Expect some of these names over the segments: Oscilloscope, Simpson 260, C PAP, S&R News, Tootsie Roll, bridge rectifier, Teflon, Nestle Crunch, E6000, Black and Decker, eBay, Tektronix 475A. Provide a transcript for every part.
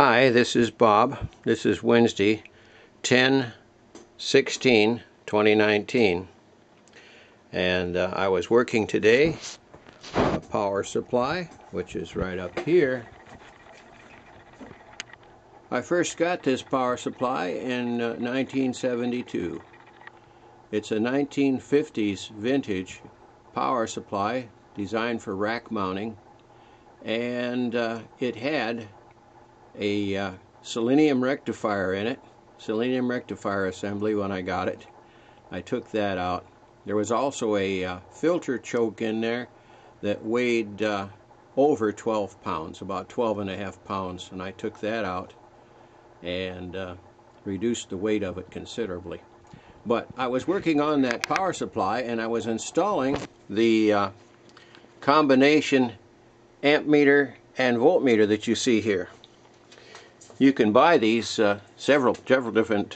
Hi, this is Bob. This is Wednesday, 10/16/2019, and I was working today on the power supply, which is right up here. I first got this power supply in 1972. It's a 1950s vintage power supply designed for rack mounting, and it had a selenium rectifier in it, selenium rectifier assembly when I got it. I took that out. There was also a filter choke in there that weighed over 12 pounds, about 12.5 pounds, and I took that out and reduced the weight of it considerably. But I was working on that power supply and I was installing the combination amp meter and voltmeter that you see here. You can buy these, several different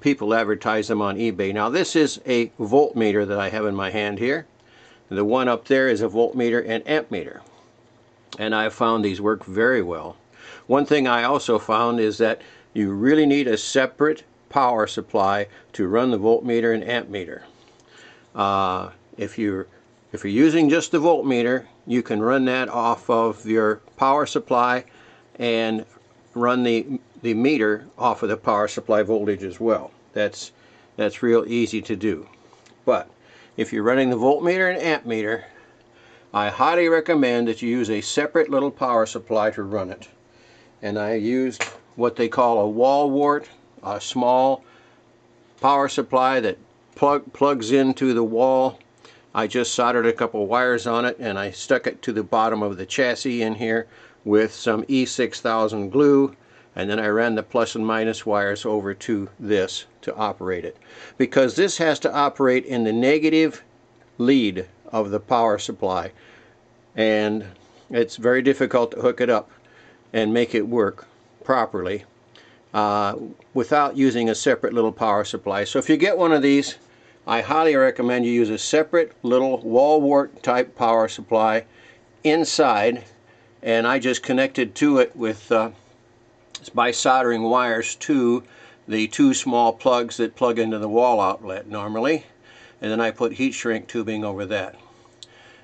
people advertise them on eBay. Now this is a voltmeter that I have in my hand here. The one up there is a voltmeter and ampmeter, and I've found these work very well. One thing I also found is that you really need a separate power supply to run the voltmeter and ampmeter. If you're using just the voltmeter, you can run that off of your power supply and run the meter off of the power supply voltage as well. That's real easy to do. But if you're running the voltmeter and ampmeter, I highly recommend that you use a separate little power supply to run it. And I used what they call a wall wart, a small power supply that plugs into the wall. I just soldered a couple of wires on it and I stuck it to the bottom of the chassis in here with some E6000 glue, and then I ran the plus and minus wires over to this to operate it, because this has to operate in the negative lead of the power supply, and it's very difficult to hook it up and make it work properly without using a separate little power supply. So if you get one of these, I highly recommend you use a separate little wall wart type power supply inside. And I just connected to it with by soldering wires to the two small plugs that plug into the wall outlet normally, and then I put heat shrink tubing over that,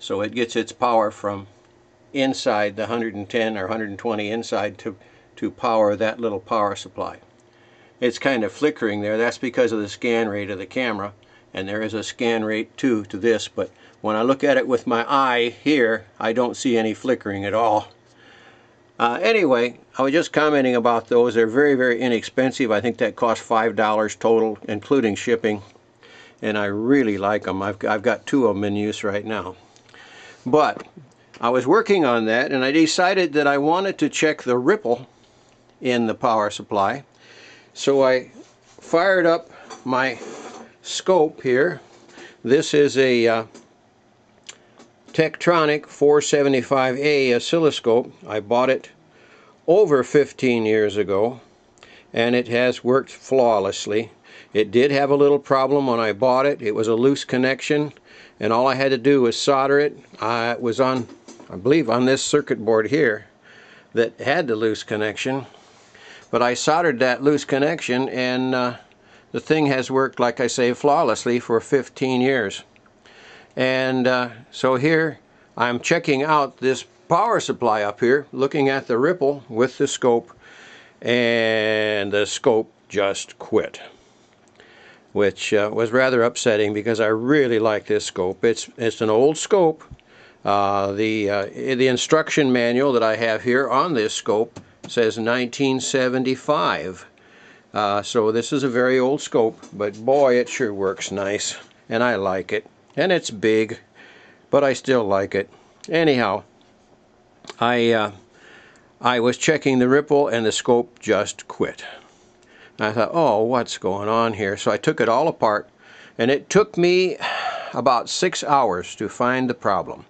so it gets its power from inside the 110 or 120 inside to power that little power supply. It's kind of flickering there. That's because of the scan rate of the camera, and there is a scan rate too to this, but when I look at it with my eye here, I don't see any flickering at all. Anyway, I was just commenting about those. They're very, very inexpensive. I think that cost $5 total, including shipping, and I really like them. I've got two of them in use right now. But I was working on that, and I decided that I wanted to check the ripple in the power supply, so I fired up my scope here. This is a Tektronix 475A oscilloscope. I bought it over 15 years ago, and it has worked flawlessly. It did have a little problem when I bought it. It was a loose connection, and all I had to do was solder it. It was on, I believe, on this circuit board here that had the loose connection, but I soldered that loose connection, and the thing has worked, like I say, flawlessly for 15 years. And so here I'm checking out this power supply up here, looking at the ripple with the scope, and the scope just quit, which was rather upsetting because I really like this scope. It's an old scope. The instruction manual that I have here on this scope says 1975. So this is a very old scope, but boy, it sure works nice, and I like it. And it's big, but I still like it. Anyhow, I was checking the ripple, and the scope just quit. And I thought, oh, what's going on here? So I took it all apart, and it took me about 6 hours to find the problem.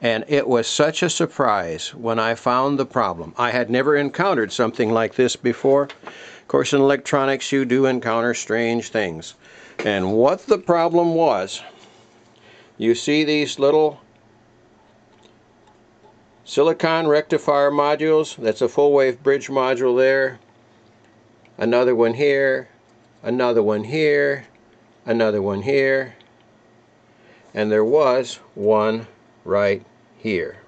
And it was such a surprise when I found the problem. I had never encountered something like this before. Of course, in electronics you do encounter strange things. And what the problem was, you see these little silicon rectifier modules. That's a full wave bridge module there, another one here, another one here, another one here, and there was one right here.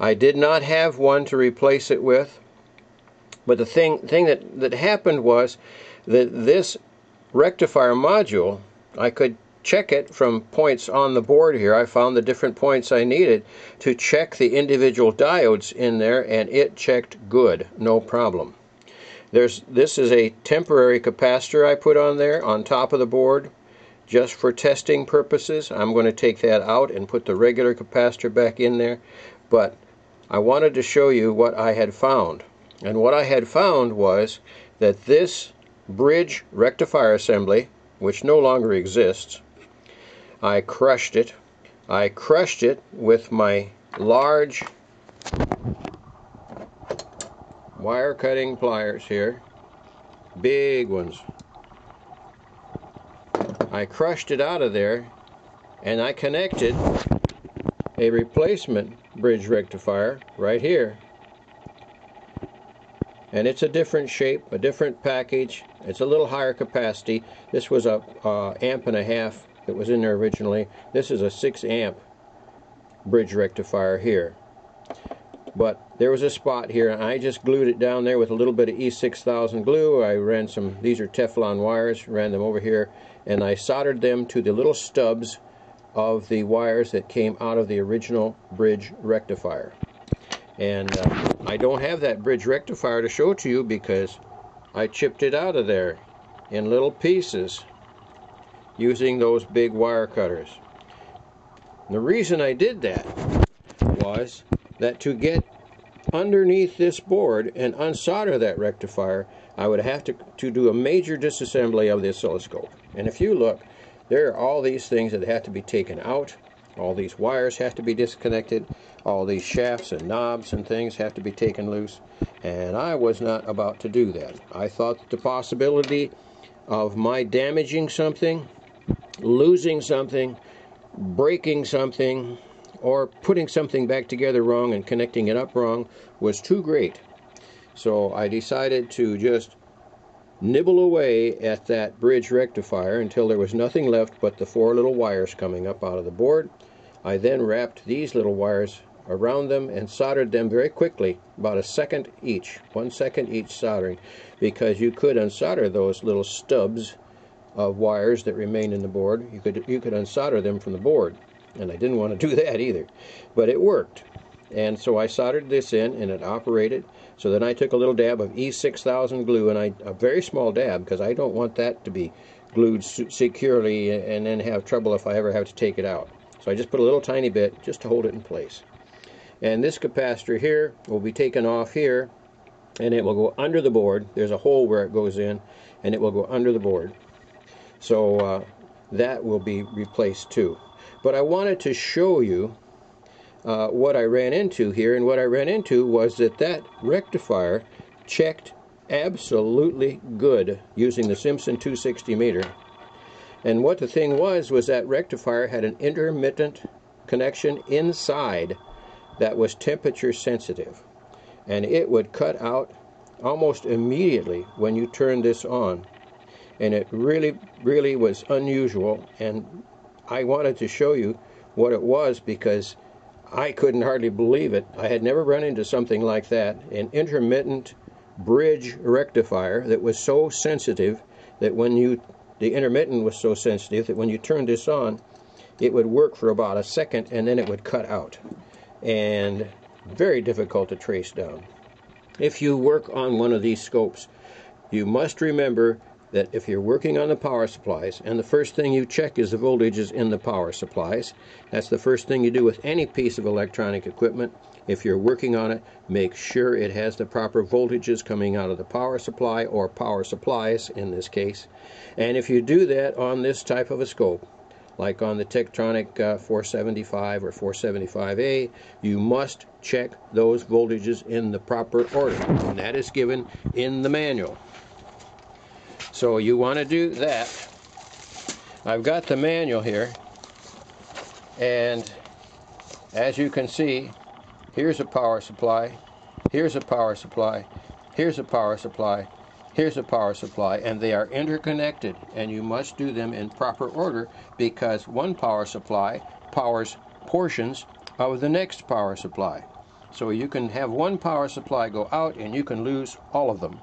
I did not have one to replace it with, but the thing that happened was that this rectifier module, I could check it from points on the board here. I found the different points I needed to check the individual diodes in there, and it checked good, no problem. This is a temporary capacitor I put on there on top of the board just for testing purposes. I'm going to take that out and put the regular capacitor back in there, but I wanted to show you what I had found. And what I had found was that this bridge rectifier assembly, which no longer exists, I crushed it. I crushed it with my large wire cutting pliers here, big ones. I crushed it out of there, and I connected a replacement bridge rectifier right here. And it's a different shape, a different package. It's a little higher capacity. This was a 1.5 amp that was in there originally. This is a 6 amp bridge rectifier here. But there was a spot here, and I just glued it down there with a little bit of E6000 glue. I ran some, these are Teflon wires, ran them over here, and I soldered them to the little stubs of the wires that came out of the original bridge rectifier. And I don't have that bridge rectifier to show to you because I chipped it out of there in little pieces using those big wire cutters. And the reason I did that was that to get underneath this board and unsolder that rectifier, I would have to do a major disassembly of the oscilloscope. And if you look, there are all these things that have to be taken out. All these wires have to be disconnected, all these shafts and knobs and things have to be taken loose, and I was not about to do that. I thought that the possibility of my damaging something, losing something, breaking something, or putting something back together wrong and connecting it up wrong was too great. So I decided to just nibble away at that bridge rectifier until there was nothing left but the four little wires coming up out of the board. I then wrapped these little wires around them and soldered them very quickly, about a second each, 1 second each soldering, because you could unsolder those little stubs of wires that remained in the board. You could unsolder them from the board, and I didn't want to do that either, but it worked. And so I soldered this in, and it operated. So then I took a little dab of E6000 glue, and a very small dab, because I don't want that to be glued securely and then have trouble if I ever have to take it out. So I just put a little tiny bit just to hold it in place. And this capacitor here will be taken off here, and it will go under the board. There's a hole where it goes in, and it will go under the board. So that will be replaced too. But I wanted to show you what I ran into here, and what I ran into was that that rectifier checked absolutely good using the Simpson 260 meter. And what the thing was that rectifier had an intermittent connection inside that was temperature sensitive, and it would cut out almost immediately when you turned this on, and it really, really was unusual. And I wanted to show you what it was because I couldn't hardly believe it. I had never run into something like that, an intermittent bridge rectifier that was so sensitive that when you, the intermittent was so sensitive that when you turned this on, it would work for about a second and then it would cut out. And very difficult to trace down. If you work on one of these scopes, you must remember that if you're working on the power supplies, and the first thing you check is the voltages in the power supplies. That's the first thing you do with any piece of electronic equipment. If you're working on it, make sure it has the proper voltages coming out of the power supply, or power supplies in this case. And if you do that on this type of a scope, like on the Tektronix 475 or 475A, you must check those voltages in the proper order, and that is given in the manual. So you want to do that. I've got the manual here, and as you can see, Here's a power supply. Here's a power supply. Here's a power supply. Here's a power supply, and they are interconnected, and you must do them in proper order because one power supply powers portions of the next power supply. So you can have one power supply go out and you can lose all of them.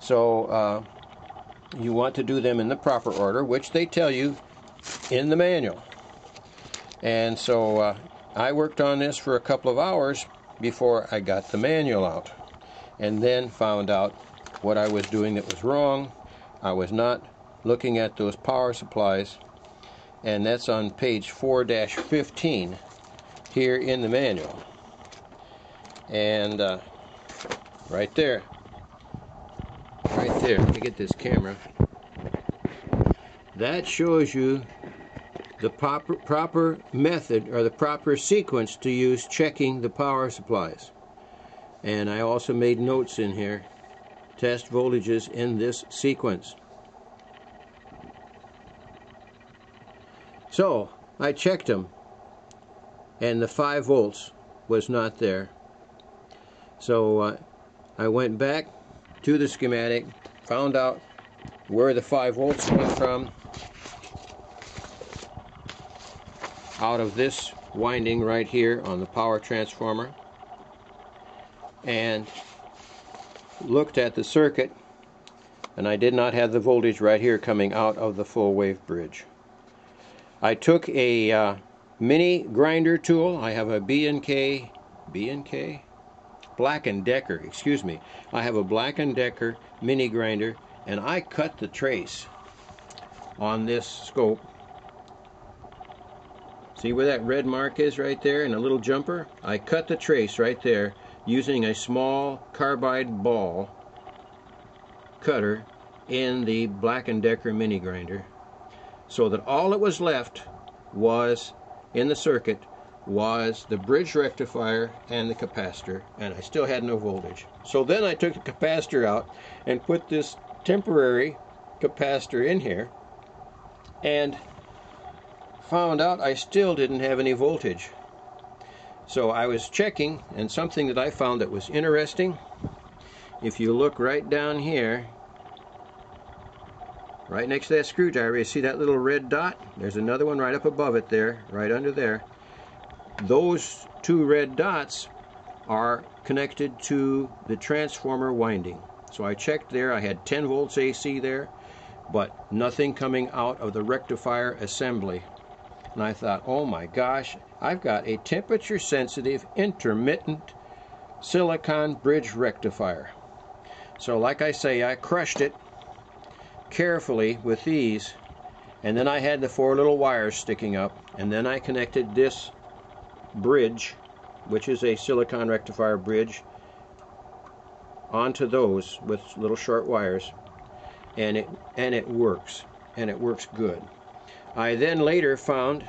So you want to do them in the proper order, which they tell you in the manual. And so I worked on this for a couple of hours before I got the manual out, and then found out what I was doing that was wrong. I was not looking at those power supplies, and that's on page 4-15 here in the manual. And right there, let me get this camera. That shows you the proper method or the proper sequence to use checking the power supplies. And I also made notes in here. Test voltages in this sequence. So I checked them, and the 5 volts was not there. So I went back to the schematic, found out where the 5 volts came from out of this winding right here on the power transformer, and looked at the circuit, and I did not have the voltage right here coming out of the full wave bridge. I took a mini grinder tool. I have a Black and Decker, excuse me. I have a Black and Decker mini grinder, and I cut the trace on this scope. See where that red mark is right there in a little jumper? I cut the trace right there using a small carbide ball cutter in the Black and Decker mini grinder, so that all that was left was in the circuit was the bridge rectifier and the capacitor, and I still had no voltage. So then I took the capacitor out and put this temporary capacitor in here, and found out I still didn't have any voltage. So I was checking, and something that I found that was interesting, if you look right down here, right next to that screwdriver, you see that little red dot? There's another one right up above it there, right under there. Those two red dots are connected to the transformer winding. So I checked there, I had 10 volts AC there, but nothing coming out of the rectifier assembly. And I thought, oh my gosh, I've got a temperature sensitive intermittent silicon bridge rectifier. So like I say, I crushed it carefully with these, and then I had the 4 little wires sticking up, and then I connected this bridge, which is a silicon rectifier bridge, onto those with little short wires, and it works, and it works good. I then later found,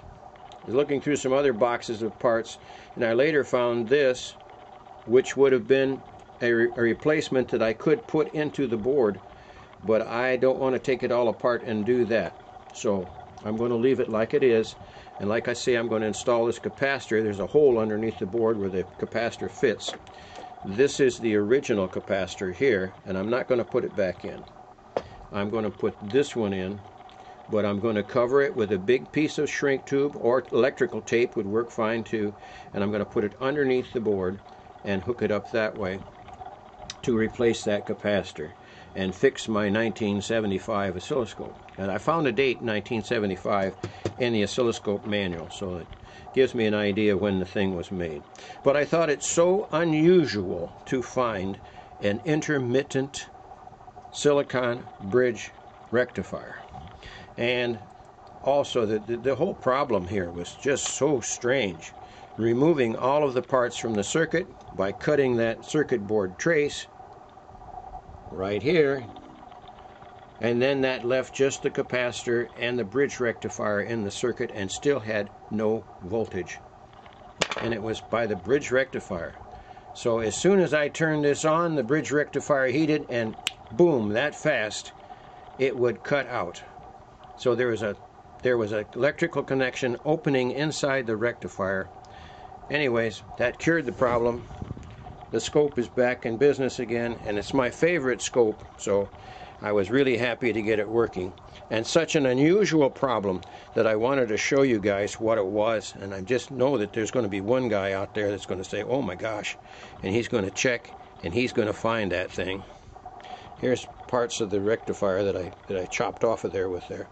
looking through some other boxes of parts, and I later found this, which would have been a replacement that I could put into the board, but I don't want to take it all apart and do that. So I'm going to leave it like it is, and like I say, I'm going to install this capacitor. There's a hole underneath the board where the capacitor fits. This is the original capacitor here, and I'm not going to put it back in. I'm going to put this one in, but I'm going to cover it with a big piece of shrink tube, or electrical tape would work fine too, and I'm going to put it underneath the board and hook it up that way to replace that capacitor and fix my 1975 oscilloscope. And I found a date, 1975, in the oscilloscope manual, so it gives me an idea when the thing was made. But I thought it's so unusual to find an intermittent silicon bridge rectifier. And also the whole problem here was just so strange. Removing all of the parts from the circuit by cutting that circuit board trace right here, and then that left just the capacitor and the bridge rectifier in the circuit, and still had no voltage, and it was by the bridge rectifier. So as soon as I turned this on, the bridge rectifier heated, and boom, that fast it would cut out. So there was an electrical connection opening inside the rectifier, Anyways, that cured the problem. The scope is back in business again, and it's my favorite scope, so I was really happy to get it working. And such an unusual problem that I wanted to show you guys what it was, and I just know that there's going to be one guy out there that's going to say, oh my gosh, and he's going to check and he's going to find that thing. Here's parts of the rectifier that I chopped off of there with there.